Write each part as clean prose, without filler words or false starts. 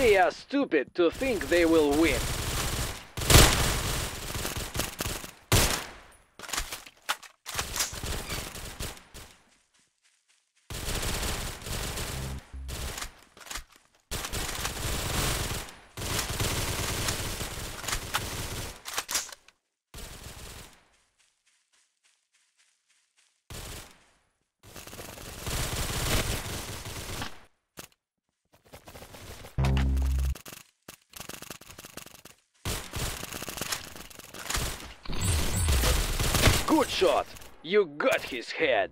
They are stupid to think they will win. Good shot! You got his head!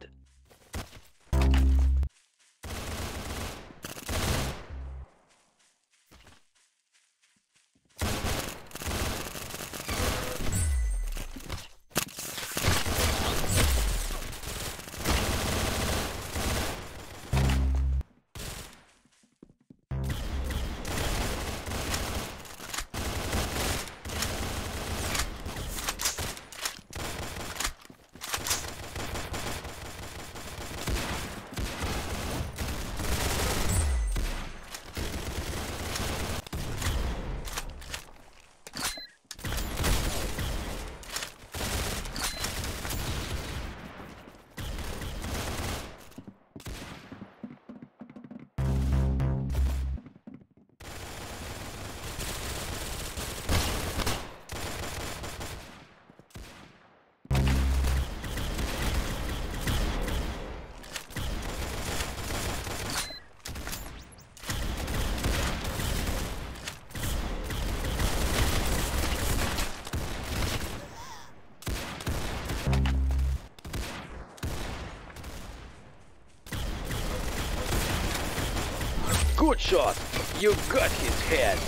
Good shot! You got his head!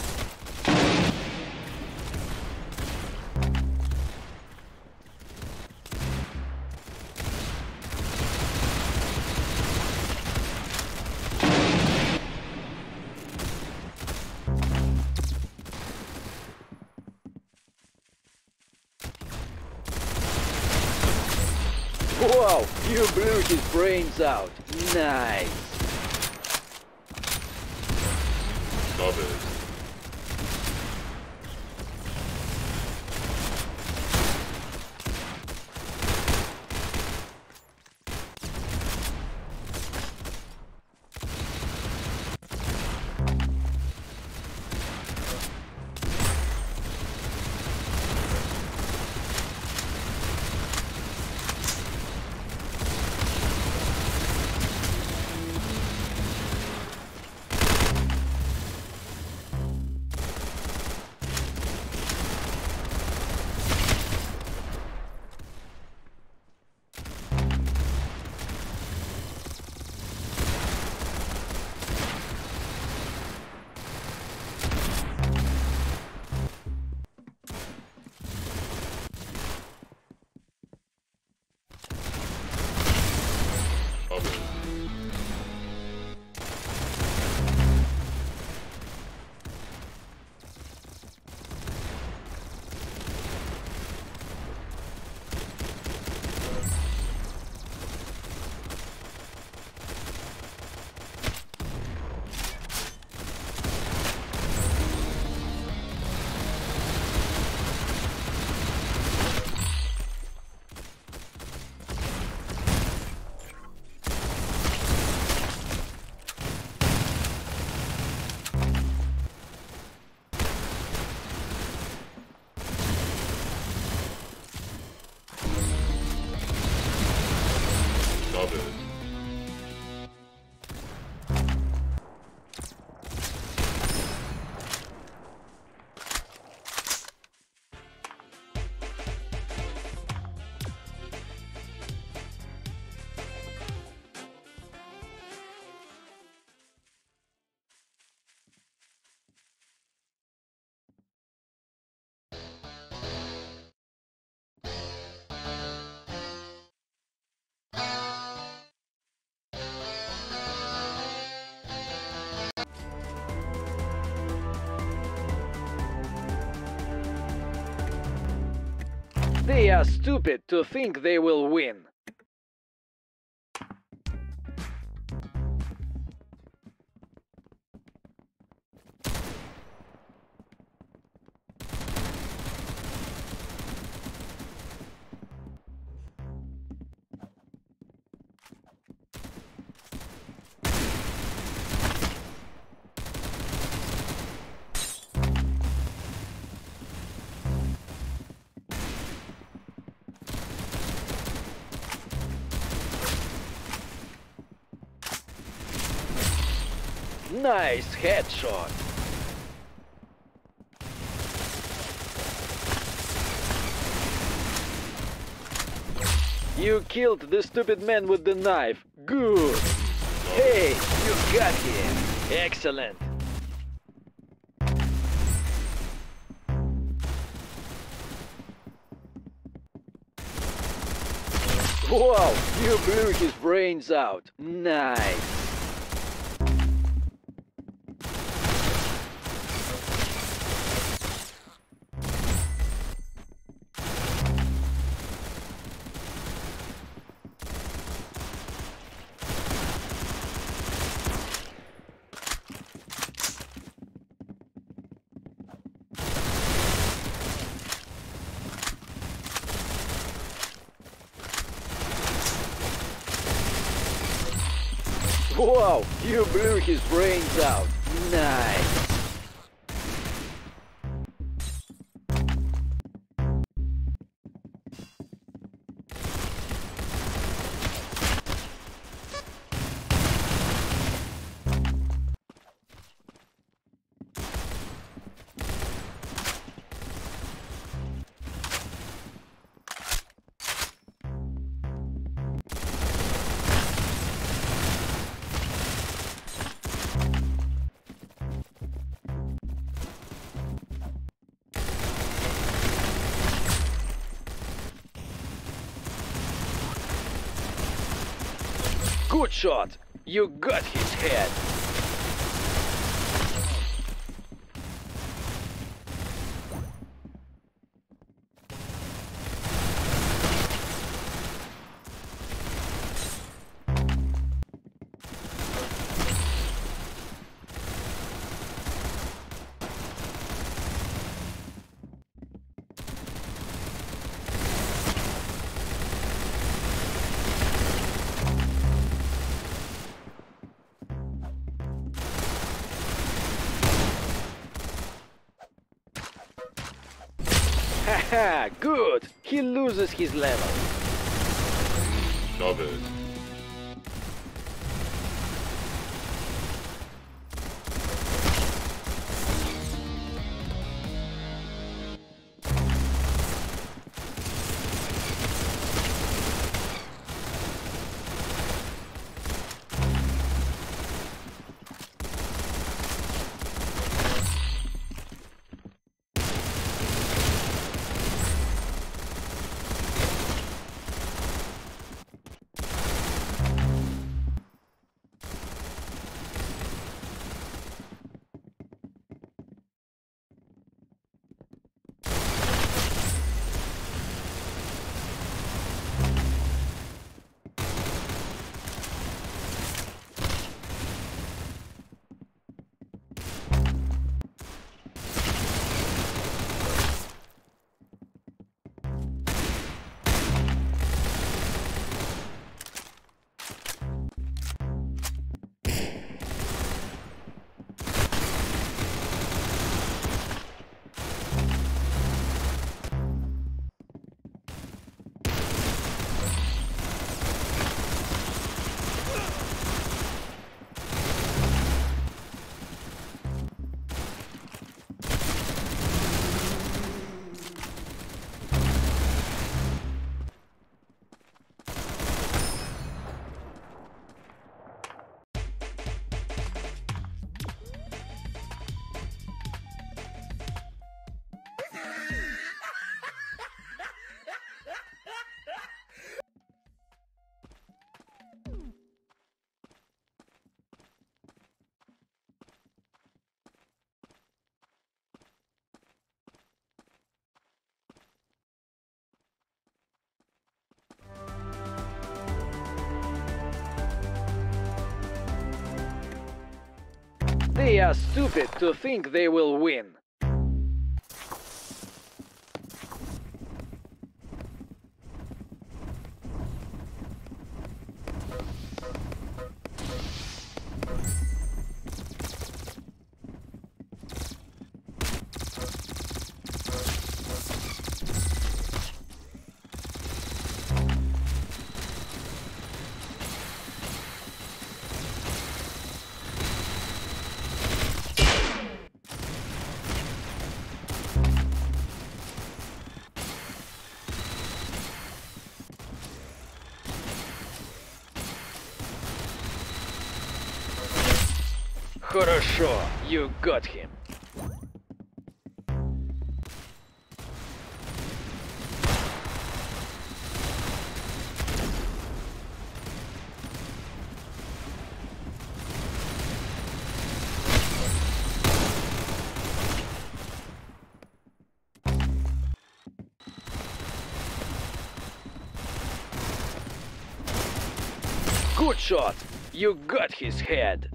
Wow! You blew his brains out! Nice! Others. They are stupid to think they will win. Nice headshot. You killed the stupid man with the knife. Good. Hey, you got him. Excellent. Wow, you blew his brains out. Nice. Wow, you blew his brains out. Nice. Good shot! You got his head! Haha, good! He loses his level. Covered. They are stupid to think they will win. Хорошо, you got him. Good shot! You got his head!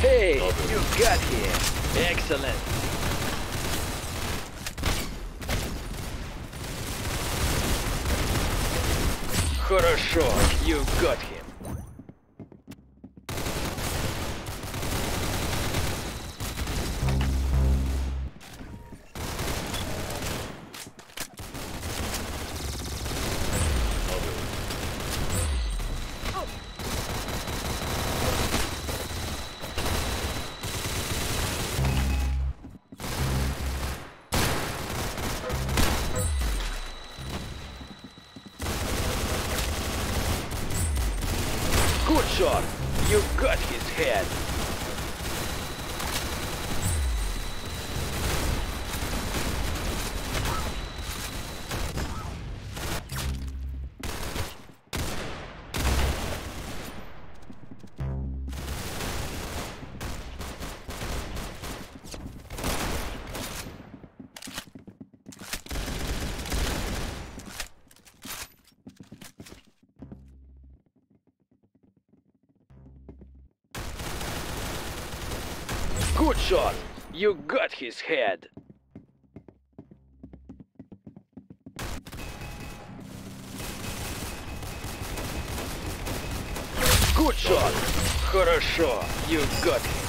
Hey, you got here. Excellent. Хорошо, you got him. Good shot! You got his head! Good shot! You got his head! Good shot! Хорошо! You got him!